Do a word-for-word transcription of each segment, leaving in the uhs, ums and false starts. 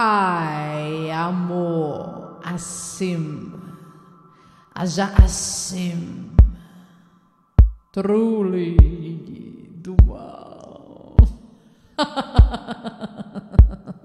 I amo a Sim, as a Sim, truly Duval. Thank you.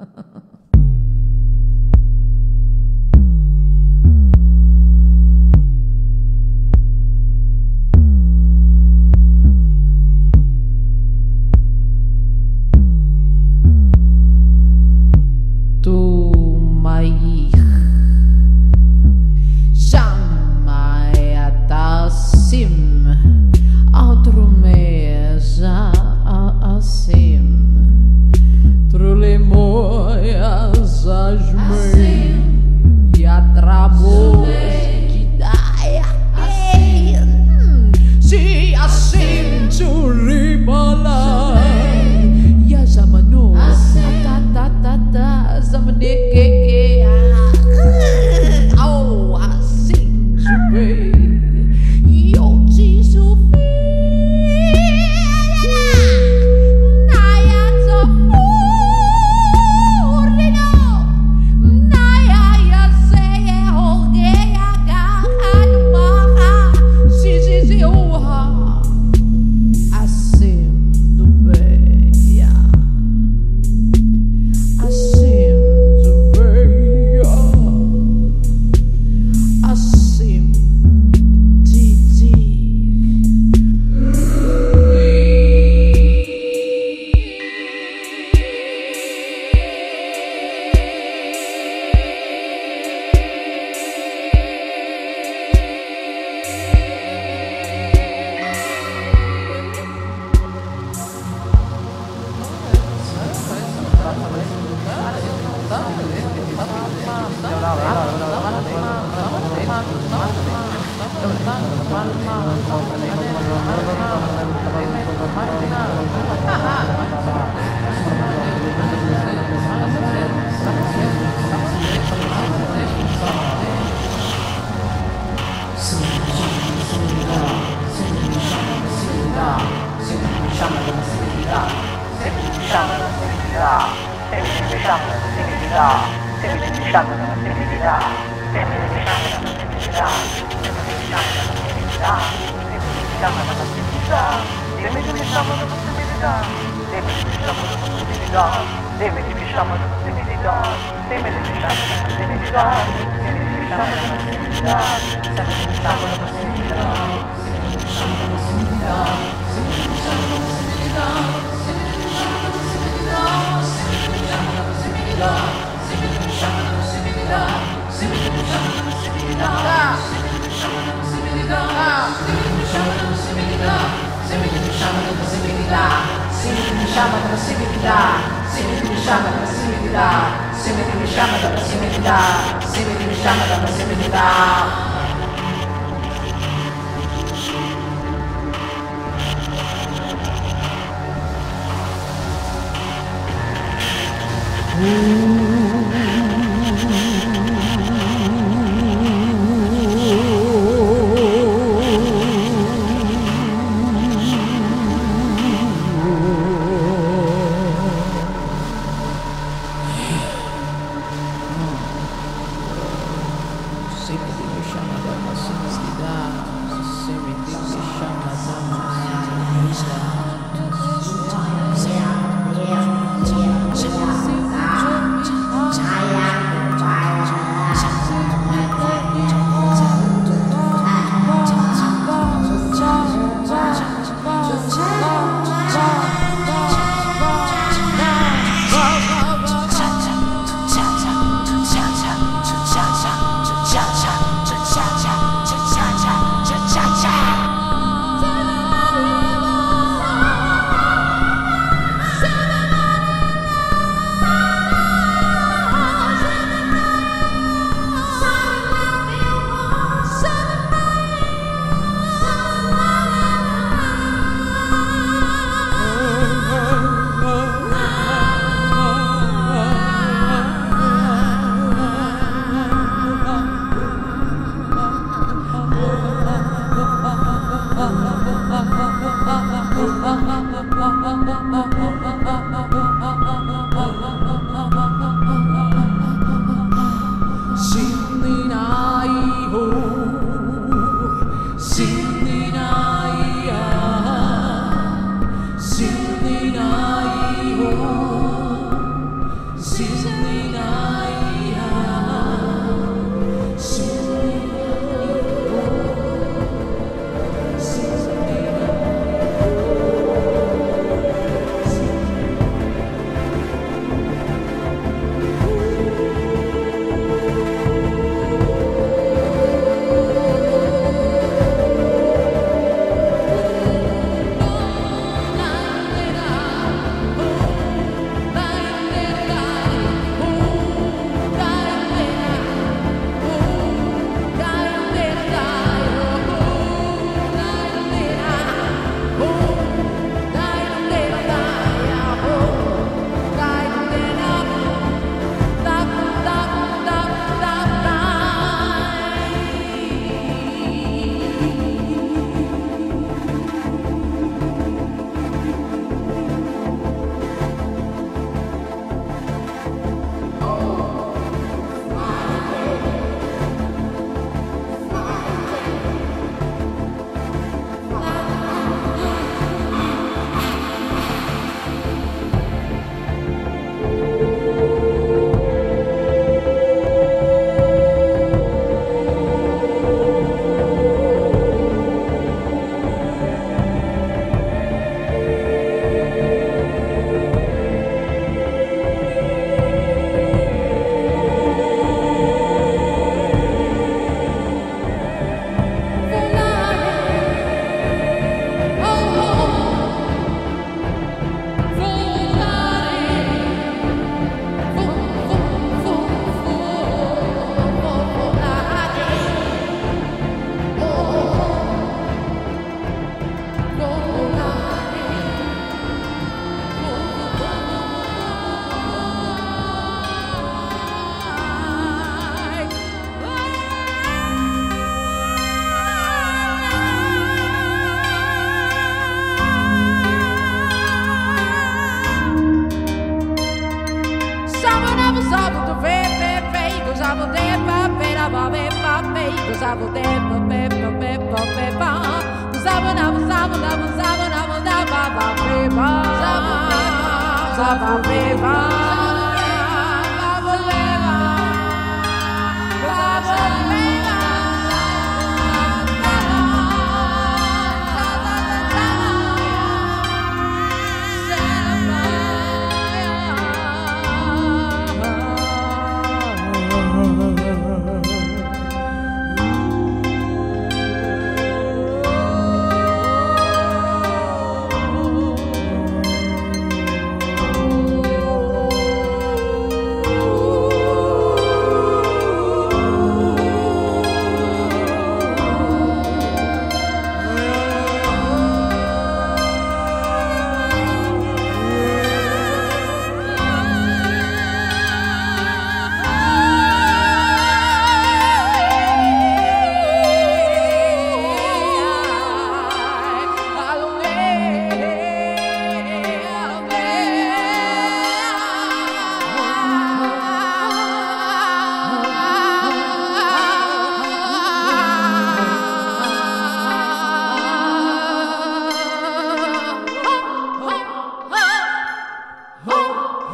Ho,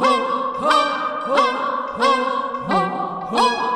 ho, ho, ho, ho, ho.